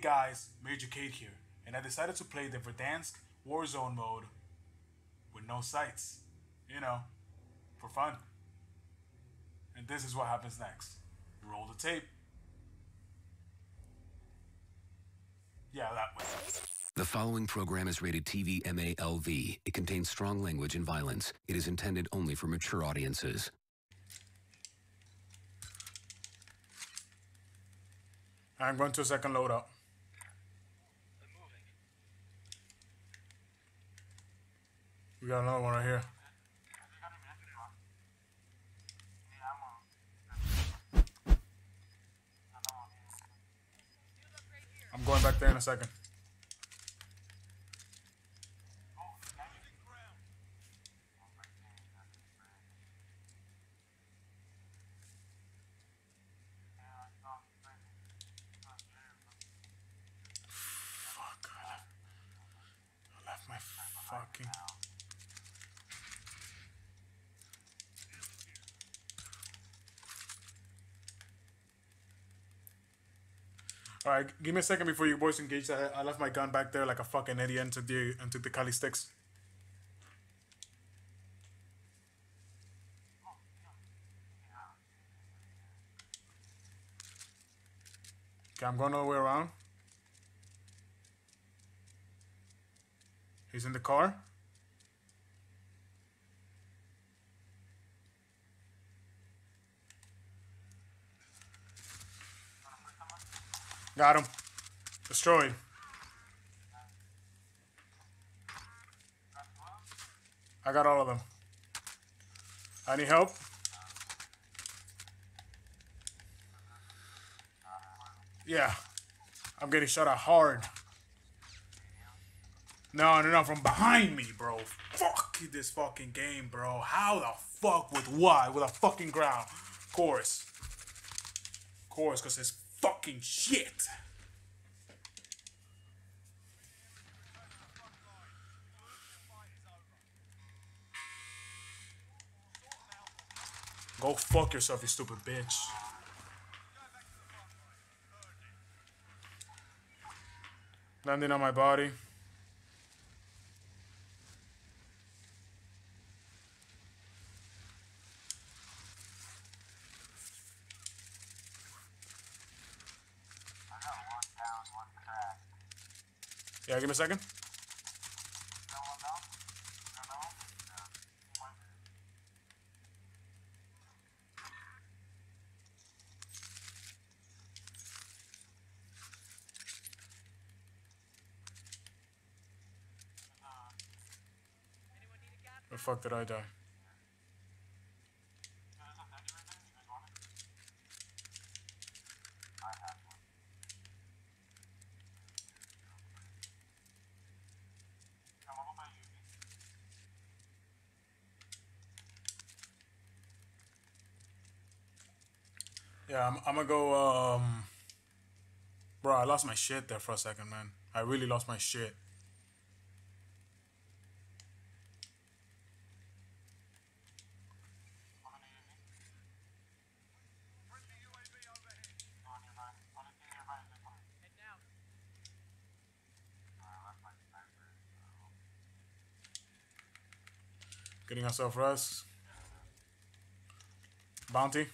guys, Major Cade here, and I decided to play the Verdansk Warzone mode with no sights, you know, for fun. And this is what happens next. Roll the tape. Yeah, that way. The following program is rated TVMALV. It contains strong language and violence. It is intended only for mature audiences. I'm going to a second loadout. We got another one right here. I'm going back there in a second. Fucking. Alright, give me a second before you boys engage. I left my gun back there like a fucking idiot and took the Kalistix. Okay, I'm going all the way around. He's in the car. Got him. Destroyed. I got all of them. I need help. Yeah. I'm getting shot at hard. No, from behind me, bro. Fuck this fucking game, bro. How the fuck with what? With a fucking ground. Of course. Of course, because it's fucking shit. Go fuck yourself, you stupid bitch. Landing on my body. Yeah, give me a second. The fuck did I die? Yeah, I'm gonna go, bro, I lost my shit there for a second, man. I really lost my shit. Getting ourselves rest. Bounty.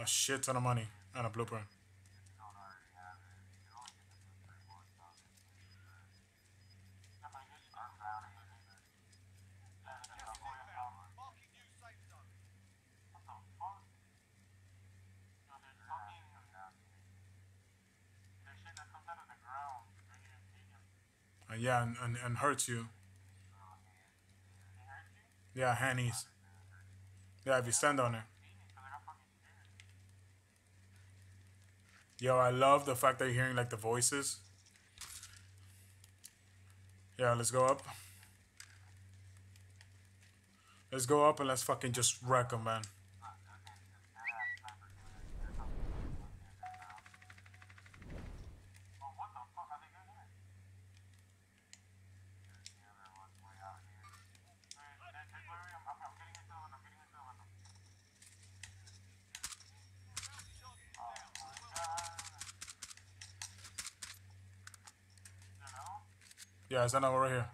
A shit ton of money and a blueprint. Yeah, and hurts you. Yeah, handies. Yeah, if you stand on it. Yo, I love the fact that you're hearing like the voices. Yeah, let's go up. Let's go up and let's fucking just wreck them, man. Yeah, it's that number right here.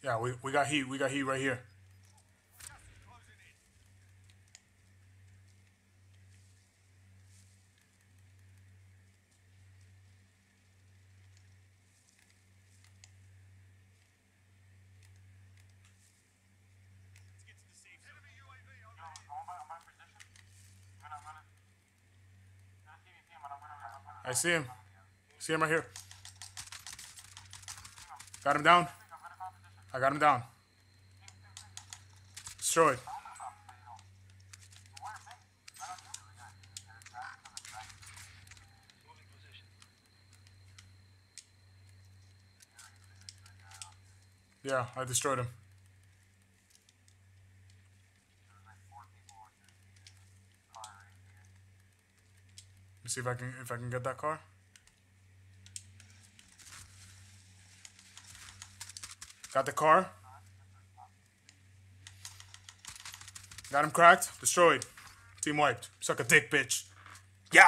Yeah, we got heat. We got heat right here. I see him. See him right here. Got him down. I got him down. Destroyed. Yeah, I destroyed him. See if I can get that car. Got the car. Got him cracked. Destroyed. Team wiped. Suck a dick, bitch. Yeah.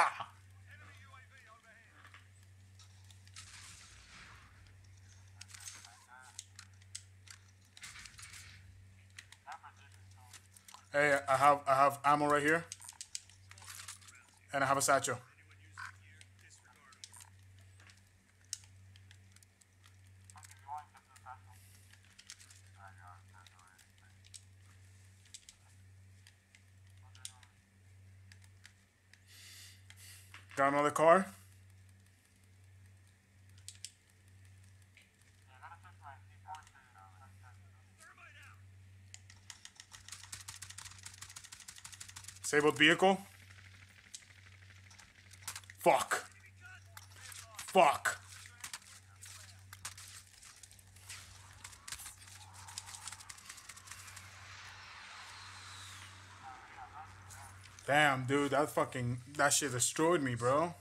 Hey, I have ammo right here, and I have a satchel. Got another car. Disabled vehicle. Fuck. Fuck. Damn, dude, that shit destroyed me, bro.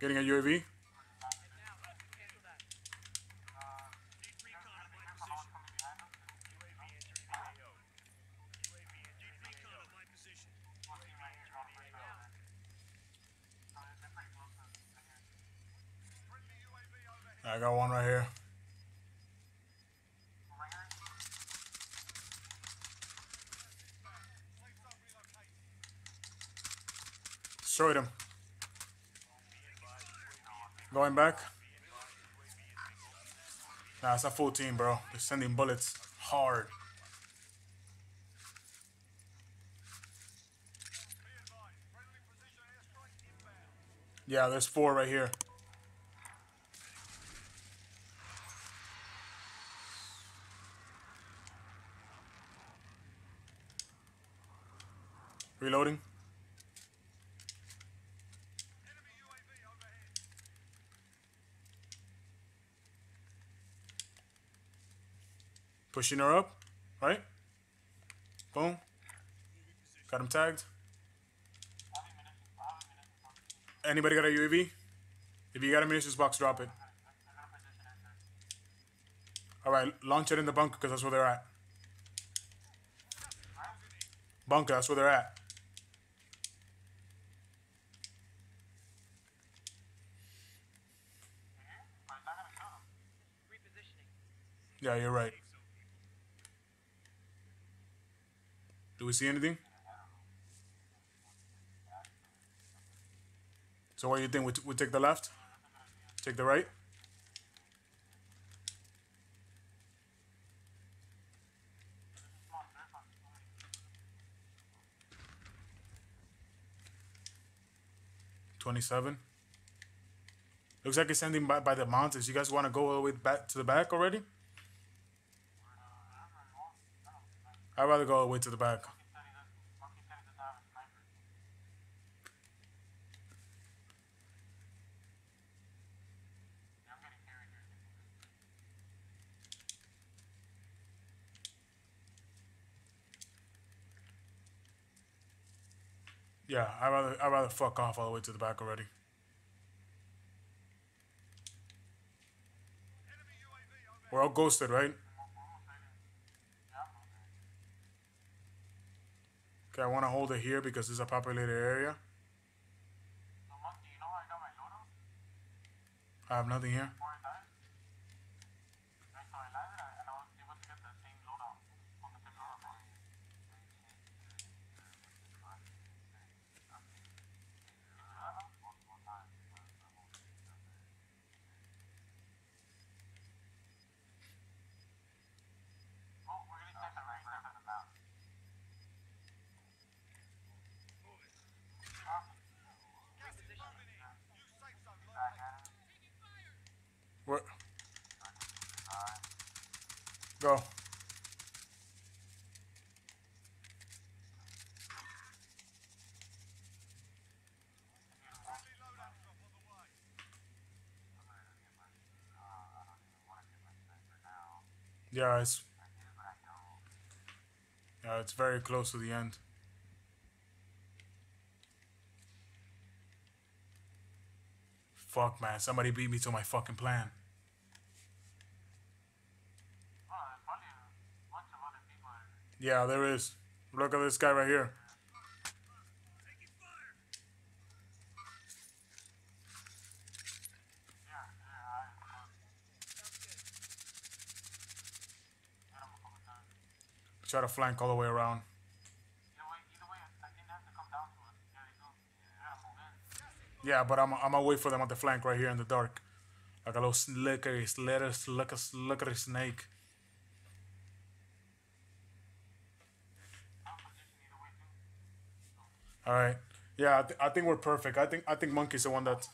Getting a UAV. I got one right here. Destroyed him. Going back. Nah, it's a full team, bro. They're sending bullets hard. Yeah, there's four right here. Reloading. Pushing her up, right? Boom. Got him tagged. Anybody got a UAV? If you got a munitions box, drop it. All right, launch it in the bunker because that's where they're at. Bunker, that's where they're at. Yeah, you're right. Do we see anything? So what do you think? We take the left? Take the right? 27. Looks like it's ending by the mountains. You guys want to go all the way back to the back already? I'd rather go all the way to the back. Yeah, I'd rather fuck off all the way to the back already. We're all ghosted, right? Okay, I want to hold it here because this is a populated area. I have nothing here. Go. Yeah, it's very close to the end. Fuck, man, somebody beat me to my fucking plan. Yeah, there is. Look at this guy right here. Try to flank all the way around. Yeah, but I'm gonna wait for them at the flank right here in the dark. Like a little slickery snake. All right, yeah, I think we're perfect. I think Monkey's the one that's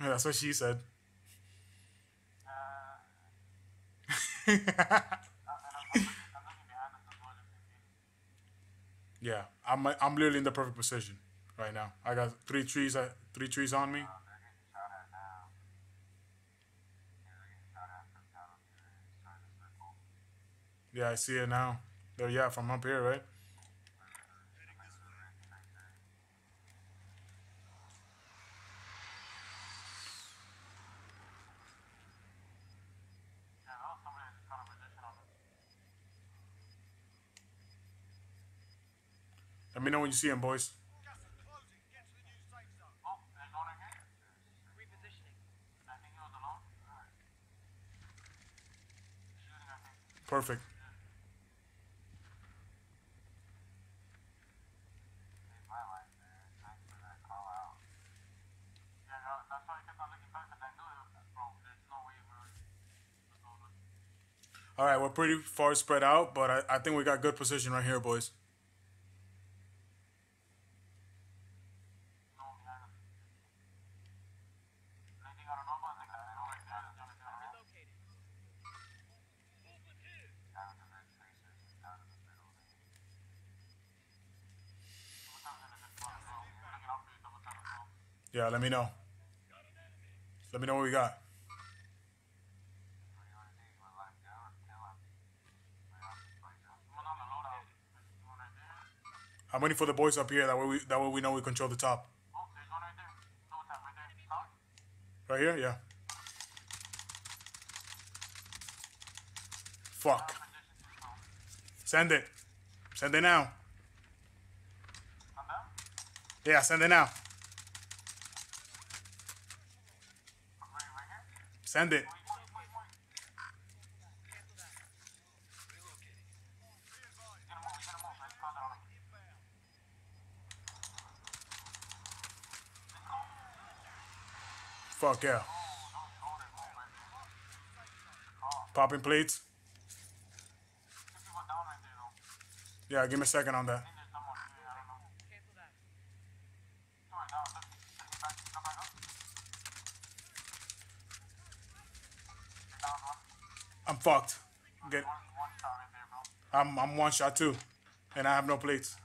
Yeah, that's what she said. Yeah, I'm literally in the perfect position right now. I got three trees on me. Yeah, I see it now. There, yeah, from up here, right? Let me know when you see him, boys. Perfect. All right, we're pretty far spread out, but I think we got good position right here, boys. Yeah, let me know. Let me know what we got. I'm waiting for the boys up here. That way we know we control the top. Right here, yeah. Fuck. Send it. Send it now. Yeah, send it now. Send it. Fuck yeah. Popping plates. Yeah, give me a second on that. I'm fucked. Get. I'm one shot too, and I have no plates.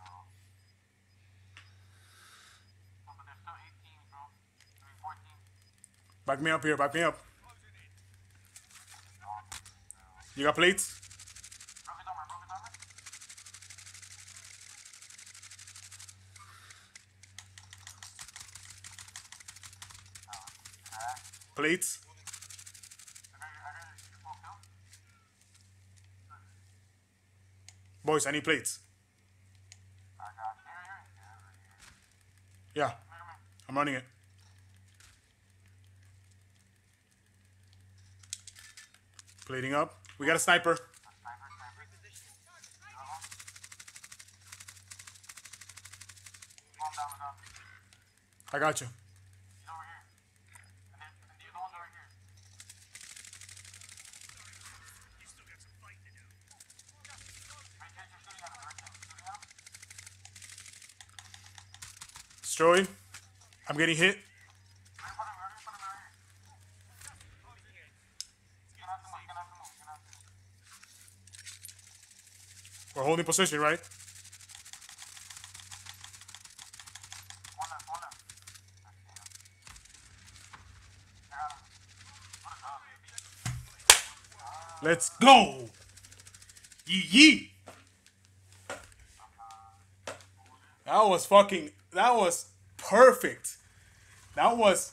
Back me up here. Back me up. You got plates? Plates? Boys, I need plates. Yeah, I'm running it. Plating up. We got a sniper. I got you. Destroyed. I'm getting hit. We're holding position, right? Let's go! Yee! That was fucking... That was perfect. That was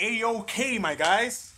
A-OK, my guys.